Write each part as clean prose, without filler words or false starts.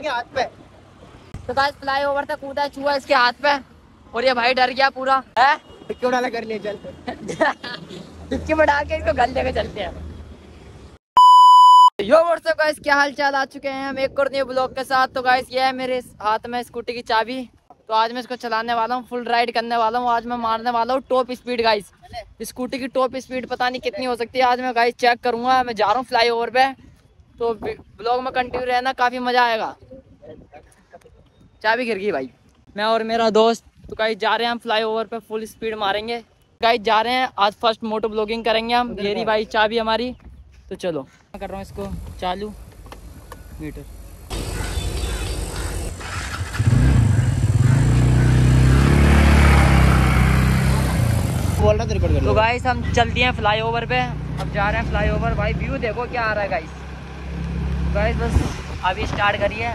आगे हाथ पे। तो गाइस फ्लाई ओवर तक कूदा चूहा इसके हाथ पे और ये भाई डर गया पूरा है। क्यों डाला कर लिए चल डिक्की में डाल के इसको गल लेके चलते हैं। यो व्हाट्सअप गाइस, क्या हाल चाल, आ चुके हैं हम एक और नए ब्लॉग के साथ। तो गाइस ये है मेरे हाथ में स्कूटी की चाबी, तो आज मैं इसको चलाने वाला हूँ, फुल राइड करने वाला हूँ। आज मैं मारने वाला हूँ टॉप स्पीड गाइस, स्कूटी की टॉप स्पीड पता नहीं कितनी हो सकती है आज मैं गाइस चेक करूँगा। मैं जा रहा हूँ फ्लाई ओवर पे, तो ब्लॉग में कंटिन्यू रहना, काफ़ी मज़ा आएगा। चाबी गिर गई भाई, मैं और मेरा दोस्त। तो गाइस जा रहे हैं हम फ्लाई ओवर पे, फुल स्पीड मारेंगे गाइस, जा रहे हैं आज। फर्स्ट मोटो ब्लॉगिंग करेंगे हम, घेरी भाई चाबी हमारी। तो चलो मैं कर रहा हूँ इसको चालू मीटर। तो गाइस हम चल दिए हैं फ्लाई ओवर पे, अब जा रहे हैं फ्लाई ओवर। भाई व्यू देखो क्या आ रहा है गाइस। गाइस बस अभी स्टार्ट करिए,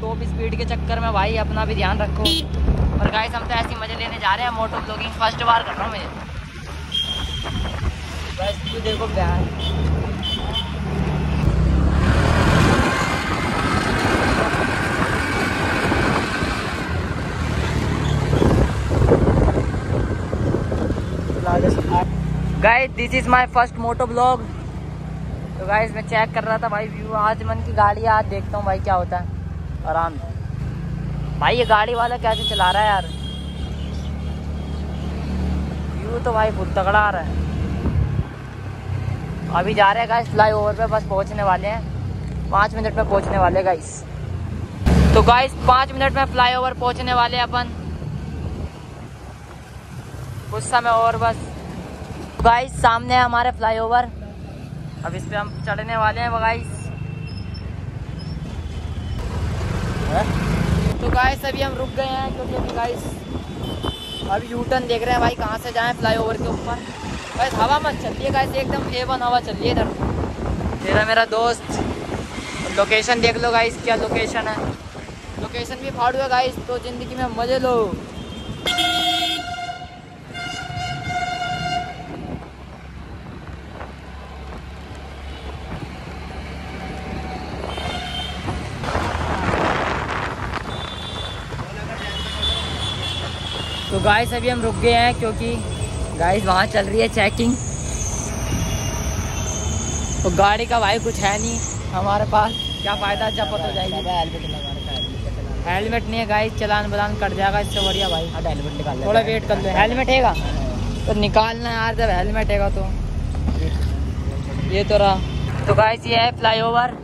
टॉप स्पीड के चक्कर में भाई अपना भी ध्यान रखो। और गाइस हम तो ऐसे मजे लेने जा रहे हैं, मोटो ब्लॉगिंग फर्स्ट बार कर रहा हूँ मैं। देखो प्यार guys, this is my first moto blog. तो गाइस मैं चेक कर रहा था भाई व्यू, आज मन की गाड़ी, आज देखता हूँ भाई क्या होता है। आराम भाई, ये गाड़ी वाला कैसे चला रहा है यार, व्यू तो भाई फुल तगड़ा आ रहा है। अभी जा रहे हैं गाइस फ्लाई ओवर पे, बस पहुंचने वाले हैं 5 मिनट में, पहुंचने वाले गाइस। तो गाइस 5 मिनट में फ्लाई ओवर पहुंचने वाले हैं अपन, कुछ समय और बस। गाइस सामने है हमारे फ्लाई ओवर, अब इस पे हम चढ़ने वाले हैं गाइस। तो गाइस अभी हम रुक गए हैं क्योंकि अभी गाइस अभी यूटर्न देख रहे हैं भाई, कहाँ से जाएं फ्लाईओवर के ऊपर। गाइस हवा मत चल रही है गाइस, एकदम A1 हवा चल रही है इधर। तेरा मेरा दोस्त, लोकेशन देख लो गाइस, क्या लोकेशन है, लोकेशन भी फाड़ू है गाइस। तो ज़िंदगी में मज़े लो। तो गाइस अभी हम रुक गए हैं क्योंकि गाइस वहाँ चल रही है चेकिंग, तो गाड़ी का भाई कुछ है नहीं हमारे पास, क्या फ़ायदा, जपत हो जाएगी। हेलमेट नहीं है गाइस, चलान बलान कट जाएगा, इससे बढ़िया भाई हेलमेट निकाल, थोड़ा वेट कर लो। हेलमेट हैगा तो निकालना यार, जब हेलमेट हैगा तो ये तो रहा। तो गाइस ये है फ्लाई ओवर,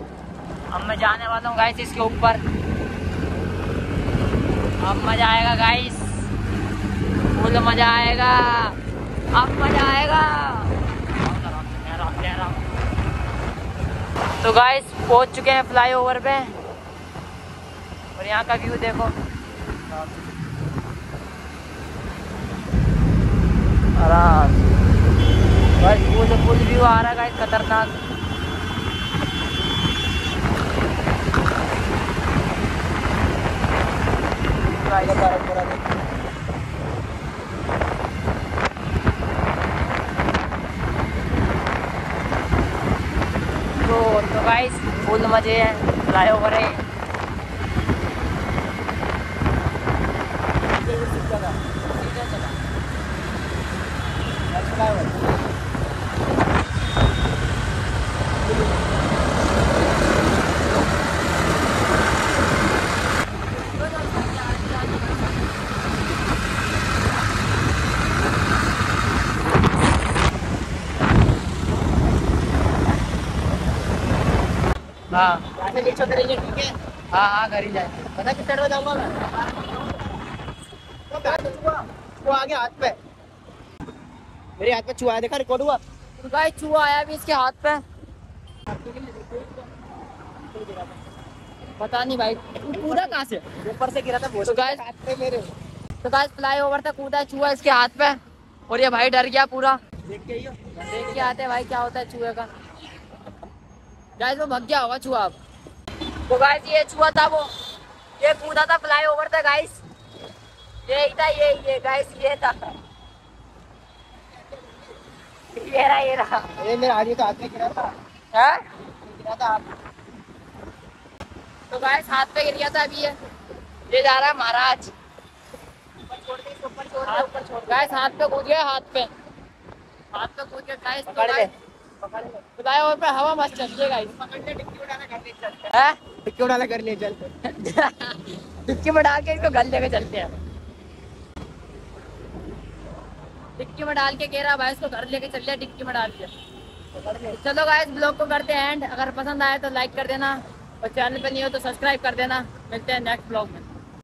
अब मैं जाने वाला हूँ गाइस इसके ऊपर, अब मज़ा आएगा गाइस, फुल मजा आएगा, अब मजा आएगा। तो गाइस पहुंच चुके हैं फ्लाई ओवर पे, और यहाँ का व्यू देखो, आराम बस, फुल व्यू आ रहा है गाइस, खतरनाक। तो गाइस फुल मजे हैं, फ्लाई ओवर है। हाँ ठीक है, हाँ हाँ घर ही जाए, पता किस साइड में जाऊँगा मैं, तो आगे हाथ पे, मेरे हाथ पे चूहा आया, देखा रिकॉर्ड हुआ। तो गाइस चूहा आया भी इसके हाथ पे, पता नहीं भाई कूदा कहाँ से, ऊपर से गिरा था वो। तो गाइस हाथ पे मेरे, तो गाइस फ्लाई ओवर तक कूदा चूहा इसके हाथ पे और ये भाई डर गया पूरा। देख के आते भाई क्या होता है चूहे का। गाइस वो भग गया होगा चूहा। अब तो गाइस ये चूहा था, वो ये कूदा था फ्लाई ओवर था गाइस, यही था, ये गाइस ये था, ये रहा मेरा, आगे तो हाथ में गिरा था, गिरा था। तो गाइस हाथ पे गिर गया था, अभी ये जा रहा है महाराज। ऊपर छोड़ गाइस, हाथ पे कूद गया, हाथ पे कूद गया गाइस। पकड़ ले पे हवा मस्त चलती है गाइस। पकड़ ले, डिक्की उड़ाना कर ले चल। हैं डिक्की उड़ाना कर ले चल। डिक्की में डाल के इसको घर लेके चलते हैं। डिक्की में डाल के कह रहा भाई इसको घर लेके चल लिया, डिक्की में डाल के। चलो गाइस ब्लॉग को करते हैं एंड। अगर पसंद आए तो लाइक कर देना और चैनल पे नहीं हो तो सब्सक्राइब कर देना। मिलते हैं नेक्स्ट ब्लॉग में।